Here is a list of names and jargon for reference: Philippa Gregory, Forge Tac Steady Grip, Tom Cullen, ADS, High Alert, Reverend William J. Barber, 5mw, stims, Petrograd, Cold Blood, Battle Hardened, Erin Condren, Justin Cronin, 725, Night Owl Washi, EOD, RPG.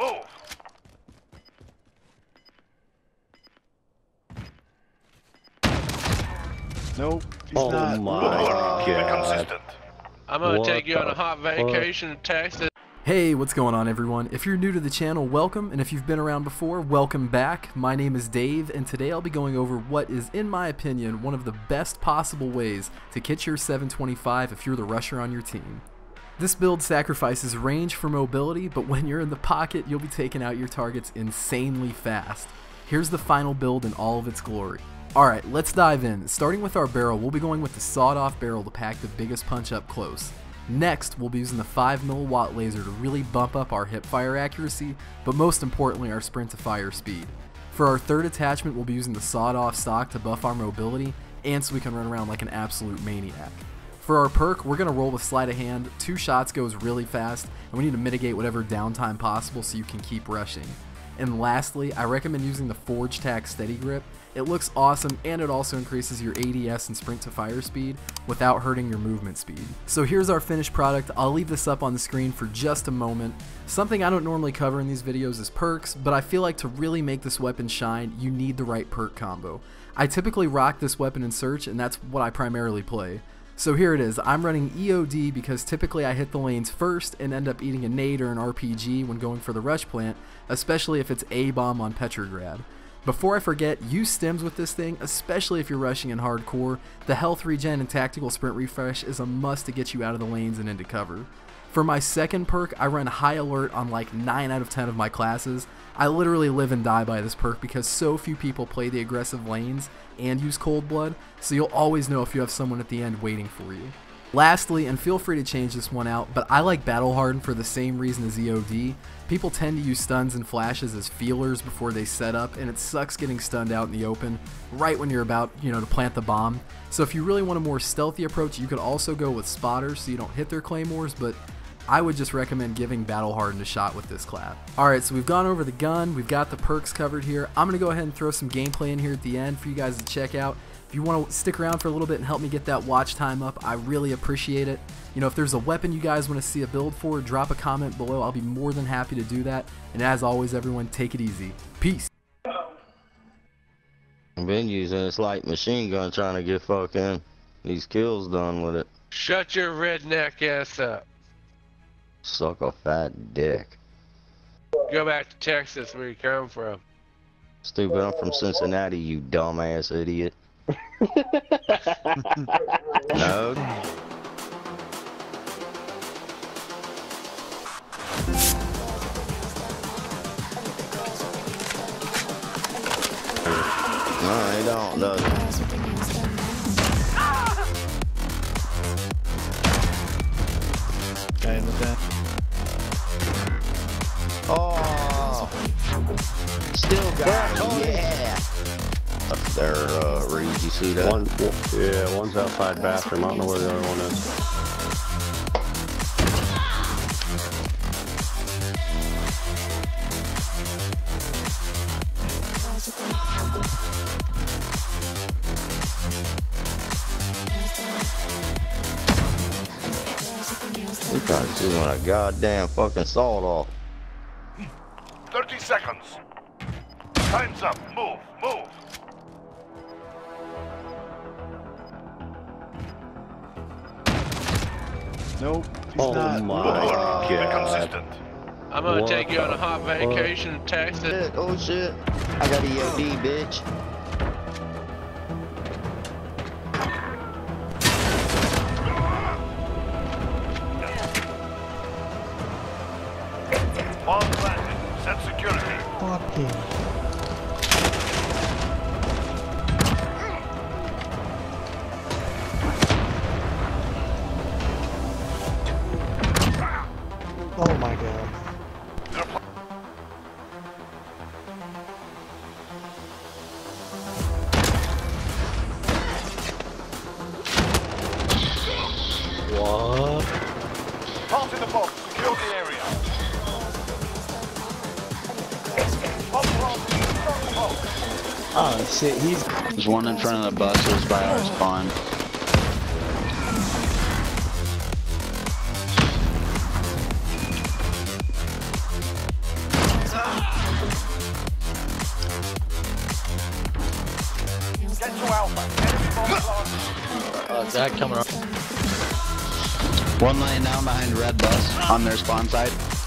Move! Nope. Oh not. My God. I'm gonna take you on a hot vacation and text it. Hey, what's going on everyone? If you're new to the channel, welcome, and if you've been around before, welcome back. My name is Dave, and today I'll be going over what is, in my opinion, one of the best possible ways to kit your 725 if you're the rusher on your team. This build sacrifices range for mobility, but when you're in the pocket, you'll be taking out your targets insanely fast. Here's the final build in all of its glory. Alright, let's dive in. Starting with our barrel, we'll be going with the sawed-off barrel to pack the biggest punch up close. Next, we'll be using the 5mw laser to really bump up our hip fire accuracy, but most importantly our sprint to fire speed. For our third attachment, we'll be using the sawed-off stock to buff our mobility and so we can run around like an absolute maniac. For our perk, we're going to roll with sleight of hand, 2 shots goes really fast, and we need to mitigate whatever downtime possible so you can keep rushing. And lastly, I recommend using the Forge Tac Steady Grip. It looks awesome and it also increases your ADS and sprint to fire speed without hurting your movement speed. So here's our finished product. I'll leave this up on the screen for just a moment. Something I don't normally cover in these videos is perks, but I feel like to really make this weapon shine, you need the right perk combo. I typically rock this weapon in search and that's what I primarily play. So here it is, I'm running EOD because typically I hit the lanes first and end up eating a nade or an RPG when going for the rush plant, especially if it's A-bomb on Petrograd. Before I forget, use stems with this thing, especially if you're rushing in hardcore. The health regen and tactical sprint refresh is a must to get you out of the lanes and into cover. For my second perk, I run High Alert on like 9 out of 10 of my classes. I literally live and die by this perk because so few people play the aggressive lanes and use Cold Blood, so you'll always know if you have someone at the end waiting for you. Lastly, and feel free to change this one out, but I like Battle Hardened for the same reason as EOD. People tend to use stuns and flashes as feelers before they set up, and it sucks getting stunned out in the open right when you're about, to plant the bomb. So if you really want a more stealthy approach, you could also go with spotters so you don't hit their claymores, but I would just recommend giving Battle Hardened a shot with this class. Alright, so we've gone over the gun, we've got the perks covered here. I'm going to go ahead and throw some gameplay in here at the end for you guys to check out. If you want to stick around for a little bit and help me get that watch time up, I really appreciate it. If there's a weapon you guys want to see a build for, drop a comment below. I'll be more than happy to do that. And as always, everyone, take it easy. Peace. I've been using this light machine gun trying to get fucking these kills done with it. Shut your redneck ass up. Suck a fat dick. Go back to Texas where you come from. Stupid, I'm from Cincinnati, you dumbass idiot. No. No, he don't, does he? Okay, look at that. Oh, still got it. Oh, yeah. Up there, Reed, you see that? One's outside bathroom. I don't know where the other one is. You guys doing a goddamn fucking sawed off. 30 seconds. Time's up. Move, move. Nope. Oh not. My God. Keep it consistent. I'm gonna take you on a hot vacation and text it. Oh shit. I got EOD, bitch. Bomb planted. Set security. Fucking. Oh my God. What? Halt in the box, secure the area. Oh shit, he's... There's one in front of the buses by our spawn. Zach coming up. One lane down behind red bus on their spawn side.